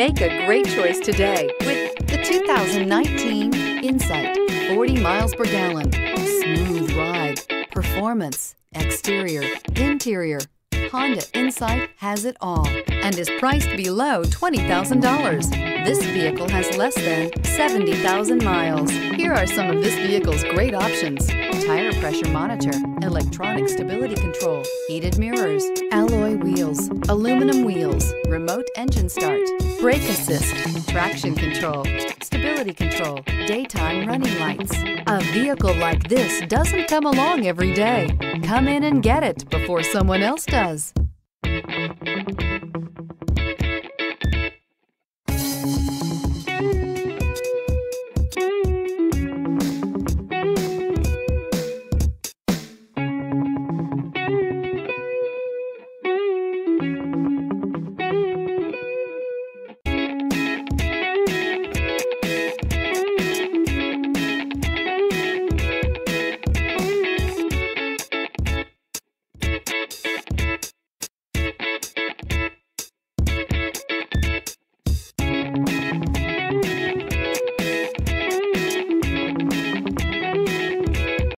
Make a great choice today with the 2019 Insight. 40 miles per gallon, smooth ride, performance, exterior, interior. Honda Insight has it all and is priced below $20,000. This vehicle has less than 70,000 miles. Here are some of this vehicle's great options: tire pressure monitor, electronic stability control, heated mirrors, alloy wheels, aluminum wheels, remote engine start, brake assist, traction control, stability control, daytime running lights. A vehicle like this doesn't come along every day. Come in and get it before someone else does.